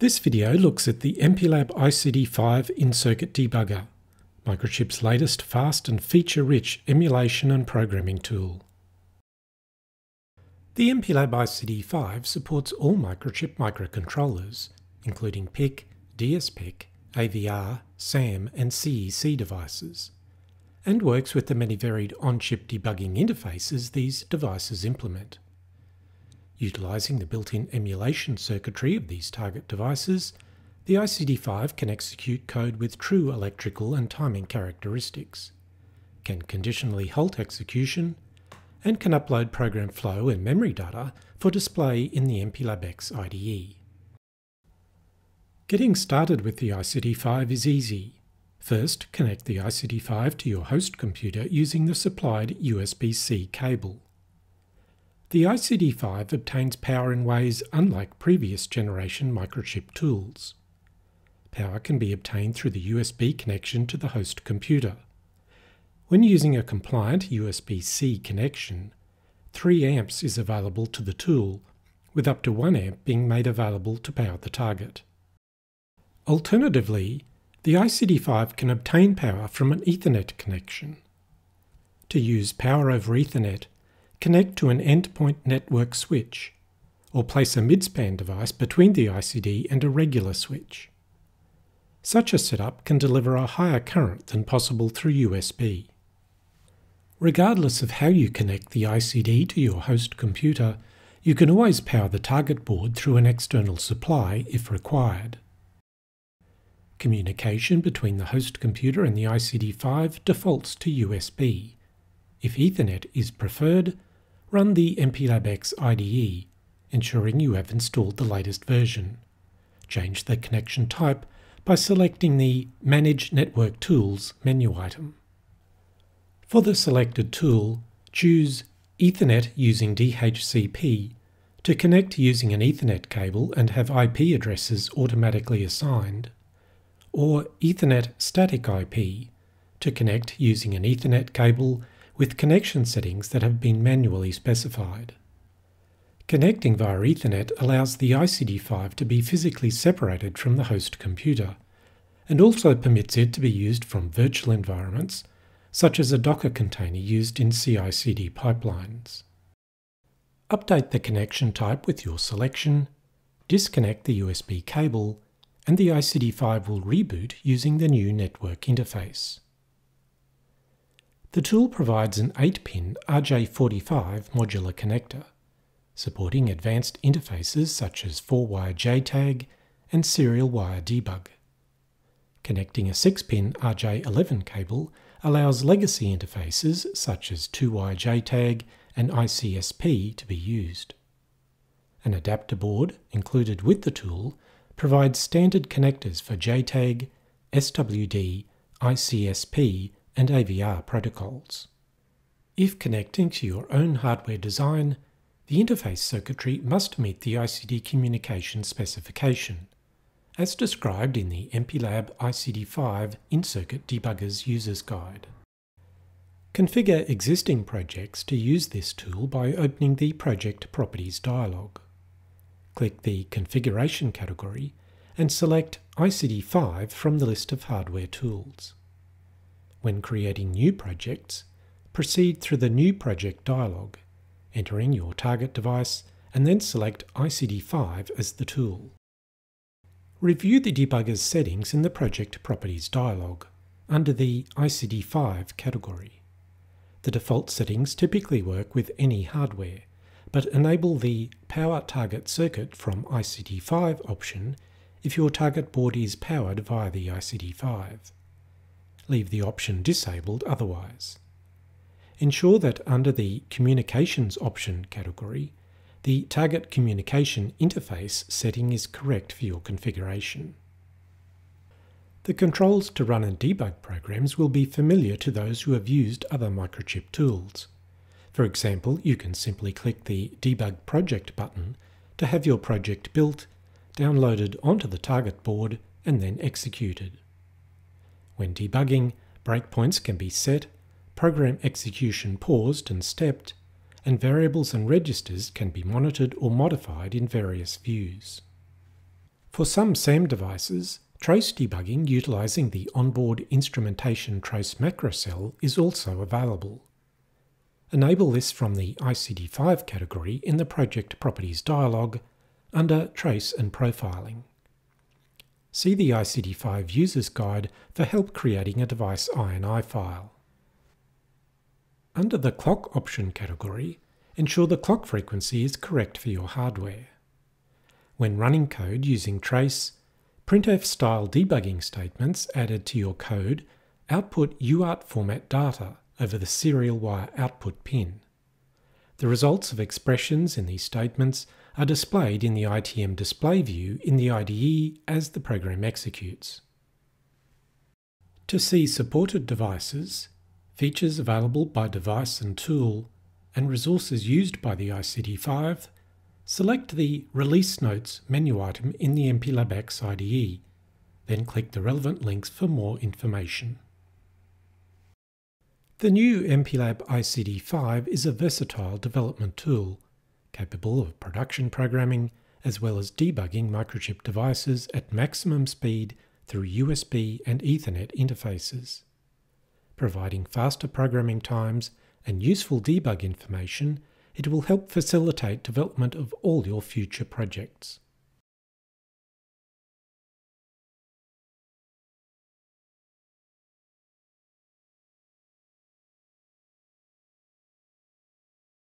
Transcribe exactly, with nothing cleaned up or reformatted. This video looks at the MPLAB I C D five in-circuit debugger, Microchip's latest fast and feature-rich emulation and programming tool. The MPLAB I C D five supports all Microchip microcontrollers, including P I C, D S P I C, A V R, SAM and C E C devices, and works with the many varied on-chip debugging interfaces these devices implement. Utilising the built-in emulation circuitry of these target devices, the I C D five can execute code with true electrical and timing characteristics, can conditionally halt execution, and can upload program flow and memory data for display in the MPLAB X I D E. Getting started with the I C D five is easy. First, connect the I C D five to your host computer using the supplied U S B C cable. The I C D five obtains power in ways unlike previous generation Microchip tools. Power can be obtained through the U S B connection to the host computer. When using a compliant U S B C connection, three amps is available to the tool, with up to one amp being made available to power the target. Alternatively, the I C D five can obtain power from an Ethernet connection. To use power over Ethernet, connect to an endpoint network switch, or place a midspan device between the I C D and a regular switch. Such a setup can deliver a higher current than possible through U S B. Regardless of how you connect the I C D to your host computer, you can always power the target board through an external supply if required. Communication between the host computer and the I C D five defaults to U S B. If Ethernet is preferred, run the MPLAB X I D E, ensuring you have installed the latest version. Change the connection type by selecting the Manage Network Tools menu item. For the selected tool, choose Ethernet using D H C P to connect using an Ethernet cable and have I P addresses automatically assigned, or Ethernet Static I P to connect using an Ethernet cable with connection settings that have been manually specified. Connecting via Ethernet allows the I C D five to be physically separated from the host computer, and also permits it to be used from virtual environments, such as a Docker container used in C I C D pipelines. Update the connection type with your selection, disconnect the U S B cable, and the I C D five will reboot using the new network interface. The tool provides an eight pin R J forty-five modular connector, supporting advanced interfaces such as four wire J tag and serial wire debug. Connecting a six pin R J eleven cable allows legacy interfaces such as two wire J tag and I C S P to be used. An adapter board included with the tool provides standard connectors for J tag, S W D, I C S P, and A V R protocols. If connecting to your own hardware design, the interface circuitry must meet the I C D communication specification, as described in the MPLAB I C D five in-circuit debugger's user's guide. Configure existing projects to use this tool by opening the Project Properties dialog. Click the Configuration category and select I C D five from the list of hardware tools. When creating new projects, proceed through the New Project dialog, entering your target device and then select I C D five as the tool. Review the debugger's settings in the Project Properties dialog under the I C D five category. The default settings typically work with any hardware, but enable the Power Target Circuit from I C D five option if your target board is powered via the I C D five. Leave the option disabled otherwise. Ensure that under the Communications option category, the Target Communication Interface setting is correct for your configuration. The controls to run and debug programs will be familiar to those who have used other Microchip tools. For example, you can simply click the Debug Project button to have your project built, downloaded onto the target board, and then executed. When debugging, breakpoints can be set, program execution paused and stepped, and variables and registers can be monitored or modified in various views. For some SAM devices, trace debugging utilizing the onboard instrumentation trace macrocell is also available. Enable this from the I C D five category in the Project Properties dialog under Trace and Profiling. See the I C D five User's Guide for help creating a device I N I file. Under the Clock Option category, ensure the clock frequency is correct for your hardware. When running code using trace, printf-style debugging statements added to your code output U A R T format data over the serial wire output pin. The results of expressions in these statements are displayed in the I T M display view in the I D E as the program executes. To see supported devices, features available by device and tool, and resources used by the I C D five, select the Release Notes menu item in the MPLAB X I D E, then click the relevant links for more information. The new MPLAB I C D five is a versatile development tool, capable of production programming as well as debugging Microchip devices at maximum speed through U S B and Ethernet interfaces, providing faster programming times and useful debug information. It will help facilitate development of all your future projects.